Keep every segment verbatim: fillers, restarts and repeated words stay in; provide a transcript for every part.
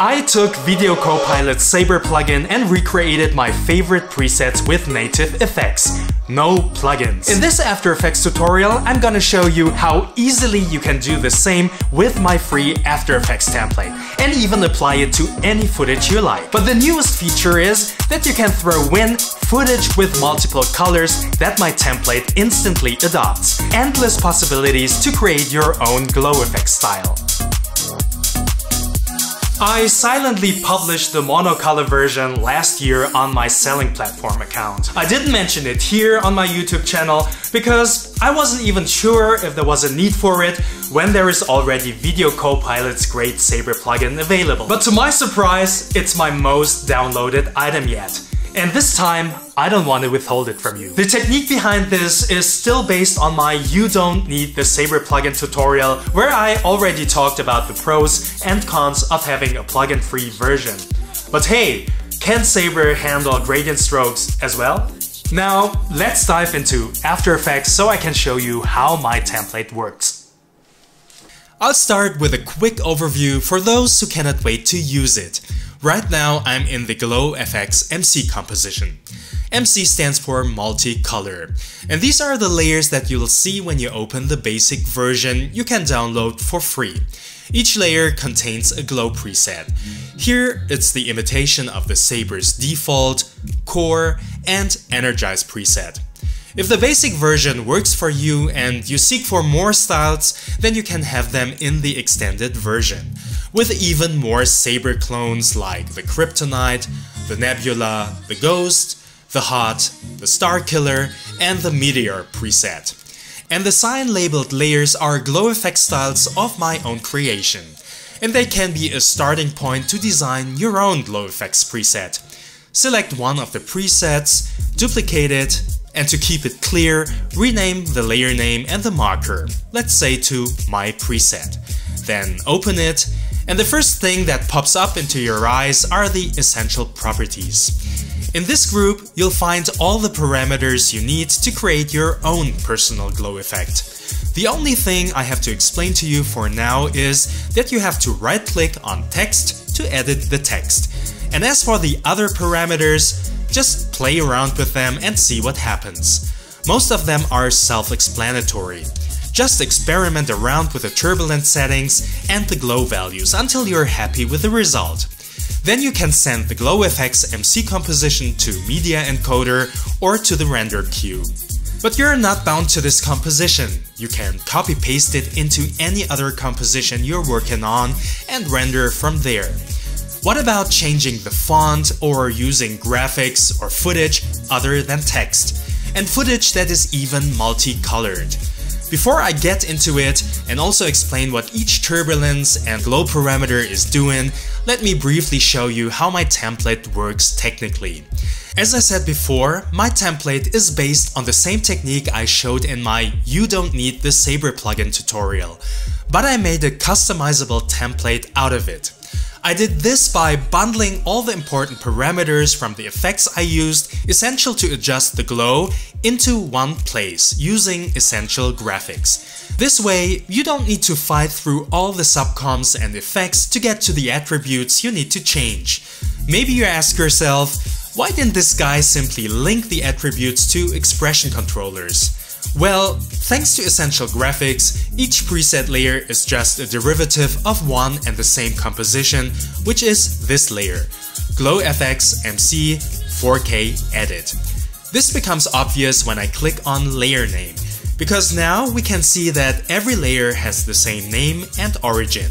I took Video Copilot's Saber plugin and recreated my favorite presets with native effects. No plugins. In this After Effects tutorial, I'm gonna show you how easily you can do the same with my free After Effects template, and even apply it to any footage you like. But the newest feature is that you can throw in footage with multiple colors that my template instantly adopts. Endless possibilities to create your own glow effect style. I silently published the monocolor version last year on my selling platform account. I didn't mention it here on my YouTube channel because I wasn't even sure if there was a need for it when there is already Video Copilot's great Saber plugin available. But to my surprise, it's my most downloaded item yet. And this time, I don't want to withhold it from you. The technique behind this is still based on my You Don't Need the Saber plugin tutorial, where I already talked about the pros and cons of having a plugin-free version. But hey, can Saber handle gradient strokes as well? Now, let's dive into After Effects so I can show you how my template works. I'll start with a quick overview for those who cannot wait to use it. Right now, I'm in the Glow F X M C composition. M C stands for multi-color. And these are the layers that you'll see when you open the basic version you can download for free. Each layer contains a glow preset. Here, it's the imitation of the Saber's default, core, and energize preset. If the basic version works for you and you seek for more styles, then you can have them in the extended version, with even more Saber clones like the Kryptonite, the Nebula, the Ghost, the Hot, the Starkiller, and the Meteor preset. And the cyan labeled layers are glow effect styles of my own creation, and they can be a starting point to design your own glow effects preset. Select one of the presets, duplicate it, and to keep it clear, rename the layer name and the marker, let's say to My Preset. Then open it, and the first thing that pops up into your eyes are the essential properties. In this group, you'll find all the parameters you need to create your own personal glow effect. The only thing I have to explain to you for now is that you have to right-click on text to edit the text. And as for the other parameters, just play around with them and see what happens. Most of them are self-explanatory. Just experiment around with the turbulent settings and the glow values until you're happy with the result. Then you can send the Glow F X M C composition to Media Encoder or to the render queue. But you're not bound to this composition. You can copy-paste it into any other composition you're working on and render from there. What about changing the font or using graphics or footage other than text? And footage that is even multicolored. Before I get into it and also explain what each turbulence and glow parameter is doing, let me briefly show you how my template works technically. As I said before, my template is based on the same technique I showed in my You Don't Need the Saber plugin tutorial, but I made a customizable template out of it. I did this by bundling all the important parameters from the effects I used, essential to adjust the glow, into one place using Essential Graphics. This way, you don't need to fight through all the subcomps and effects to get to the attributes you need to change. Maybe you ask yourself, why didn't this guy simply link the attributes to expression controllers? Well, thanks to Essential Graphics, each preset layer is just a derivative of one and the same composition, which is this layer, Glow F X M C four K Edit. This becomes obvious when I click on Layer Name, because now we can see that every layer has the same name and origin.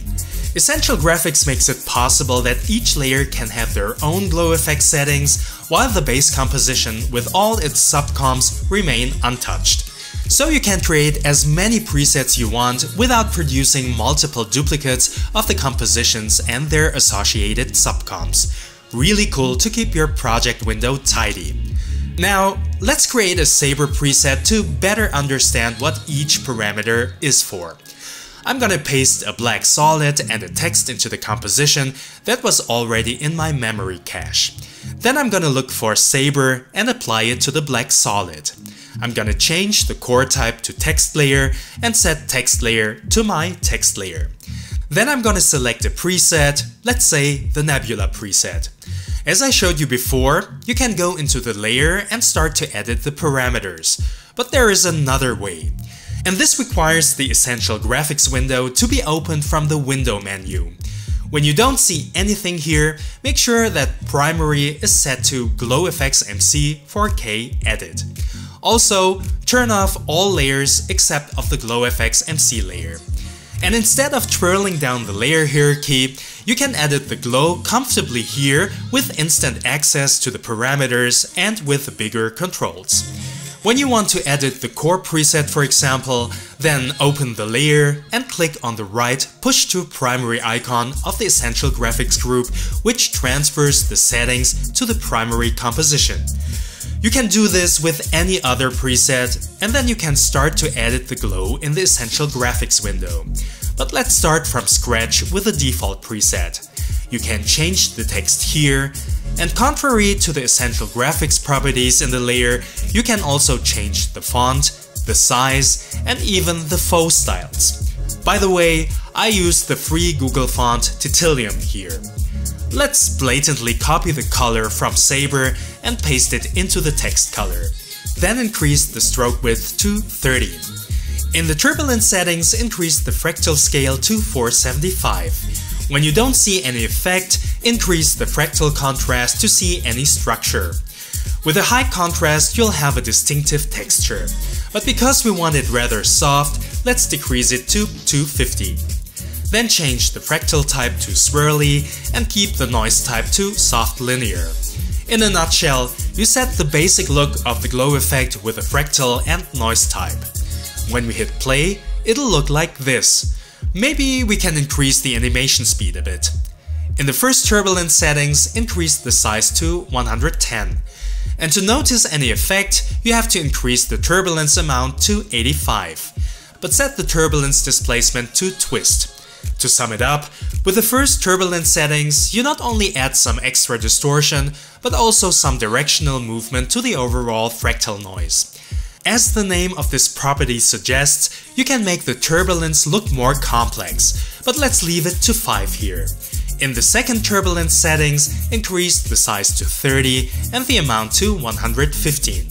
Essential Graphics makes it possible that each layer can have their own glow effect settings, while the base composition with all its subcomps remain untouched. So you can create as many presets you want without producing multiple duplicates of the compositions and their associated subcomps. Really cool to keep your project window tidy. Now, let's create a Saber preset to better understand what each parameter is for. I'm gonna paste a black solid and a text into the composition that was already in my memory cache. Then I'm gonna look for Saber and apply it to the black solid. I'm gonna change the core type to text layer and set text layer to my text layer. Then I'm gonna select a preset, let's say the Nebula preset. As I showed you before, you can go into the layer and start to edit the parameters. But there is another way. And this requires the Essential Graphics window to be opened from the Window menu. When you don't see anything here, make sure that Primary is set to GlowFX M C four K Edit. Also, turn off all layers except of the GlowFX M C layer. And instead of twirling down the layer hierarchy, you can edit the glow comfortably here with instant access to the parameters and with bigger controls. When you want to edit the core preset, for example, then open the layer and click on the right push to primary icon of the Essential Graphics group, which transfers the settings to the primary composition. You can do this with any other preset, and then you can start to edit the glow in the Essential Graphics window. But let's start from scratch with the default preset. You can change the text here, and contrary to the Essential Graphics properties in the layer, you can also change the font, the size, and even the font styles. By the way, I use the free Google font Titillium here. Let's blatantly copy the color from Saber and paste it into the text color. Then increase the stroke width to thirty. In the turbulence settings, increase the fractal scale to four seventy-five. When you don't see any effect, increase the fractal contrast to see any structure. With a high contrast, you'll have a distinctive texture. But because we want it rather soft, let's decrease it to two fifty. Then change the fractal type to swirly and keep the noise type to soft linear. In a nutshell, you set the basic look of the glow effect with a fractal and noise type. When we hit play, it'll look like this. Maybe we can increase the animation speed a bit. In the first turbulence settings, increase the size to one hundred ten. And to notice any effect, you have to increase the turbulence amount to eighty-five, but set the turbulence displacement to twist. To sum it up, with the first turbulence settings, you not only add some extra distortion, but also some directional movement to the overall fractal noise. As the name of this property suggests, you can make the turbulence look more complex, but let's leave it to five here. In the second turbulence settings, increase the size to thirty and the amount to one hundred fifteen.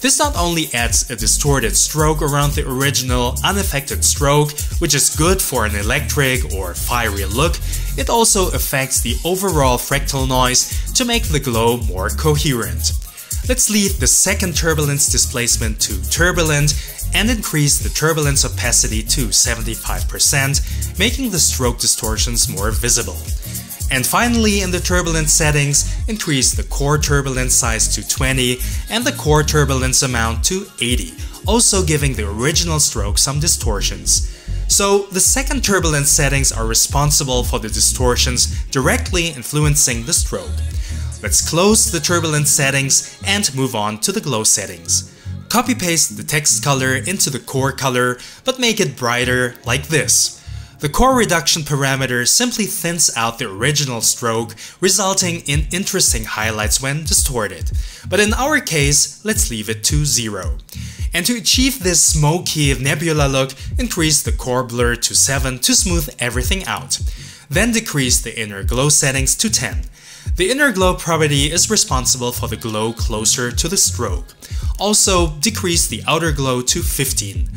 This not only adds a distorted stroke around the original unaffected stroke, which is good for an electric or fiery look, it also affects the overall fractal noise to make the glow more coherent. Let's leave the second turbulence displacement to turbulent and increase the turbulence opacity to seventy-five percent, making the stroke distortions more visible. And finally, in the turbulence settings, increase the core turbulence size to twenty and the core turbulence amount to eighty, also giving the original stroke some distortions. So, the second turbulence settings are responsible for the distortions directly influencing the stroke. Let's close the turbulence settings and move on to the glow settings. Copy-paste the text color into the core color, but make it brighter like this. The core reduction parameter simply thins out the original stroke, resulting in interesting highlights when distorted. But in our case, let's leave it to zero. And to achieve this smoky nebula look, increase the core blur to seven to smooth everything out. Then decrease the inner glow settings to ten. The inner glow property is responsible for the glow closer to the stroke. Also, decrease the outer glow to fifteen.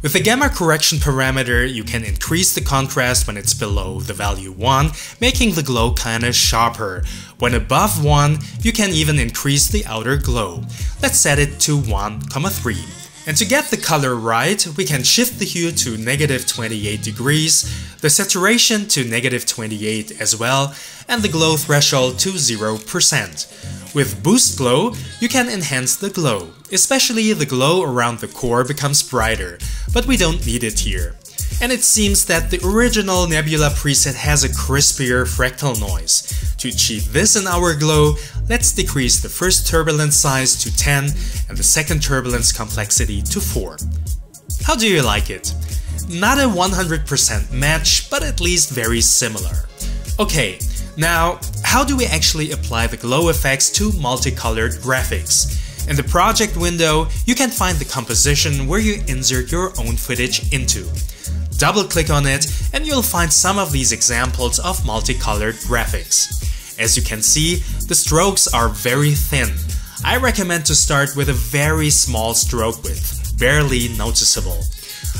With the gamma correction parameter, you can increase the contrast when it's below the value one, making the glow kinda sharper. When above one, you can even increase the outer glow. Let's set it to one comma three. And to get the color right, we can shift the hue to negative twenty-eight degrees, the saturation to negative twenty-eight as well, and the glow threshold to zero percent. With Boost Glow, you can enhance the glow, especially the glow around the core becomes brighter, but we don't need it here. And it seems that the original Nebula preset has a crispier fractal noise. To achieve this in our glow, let's decrease the first turbulence size to ten and the second turbulence complexity to four. How do you like it? Not a one hundred percent match, but at least very similar. Okay. Now, how do we actually apply the glow effects to multicolored graphics? In the project window, you can find the composition where you insert your own footage into. Double click on it and you'll find some of these examples of multicolored graphics. As you can see, the strokes are very thin. I recommend to start with a very small stroke width, barely noticeable.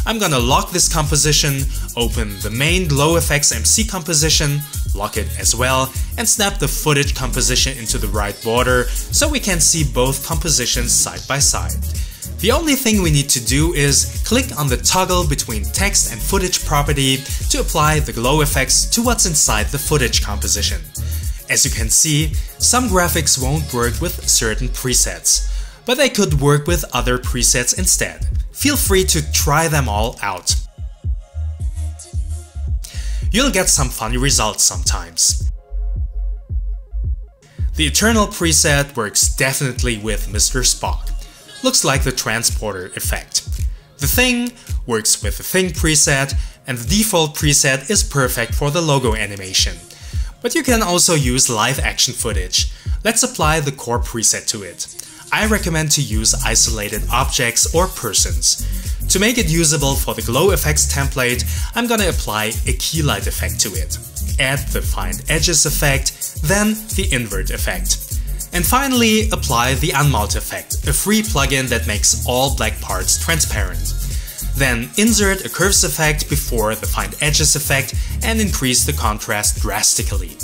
I'm gonna lock this composition, open the main GlowFX M C composition, lock it as well, and snap the footage composition into the right border so we can see both compositions side by side. The only thing we need to do is click on the toggle between text and footage property to apply the glow effects to what's inside the footage composition. As you can see, some graphics won't work with certain presets, but they could work with other presets instead. Feel free to try them all out. You'll get some funny results sometimes. The Eternal preset works definitely with Mister Spock. Looks like the transporter effect. The Thing works with the Thing preset, and the default preset is perfect for the logo animation. But you can also use live action footage. Let's apply the core preset to it. I recommend to use isolated objects or persons. To make it usable for the glow effects template, I'm gonna apply a key light effect to it. Add the fine edges effect, then the invert effect. And finally, apply the unmount effect, a free plugin that makes all black parts transparent. Then insert a curves effect before the fine edges effect and increase the contrast drastically.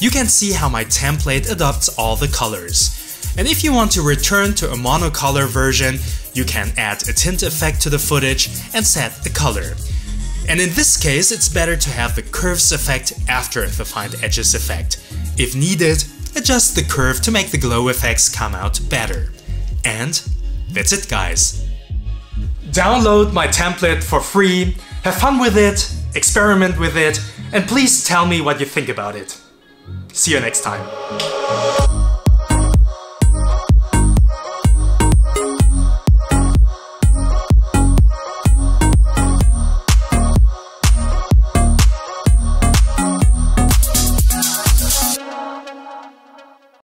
You can see how my template adopts all the colors. And if you want to return to a monocolor version, you can add a tint effect to the footage and set the color. And in this case, it's better to have the curves effect after the fine edges effect. If needed, adjust the curve to make the glow effects come out better. And that's it, guys. Download my template for free, have fun with it, experiment with it, and please tell me what you think about it. See you next time.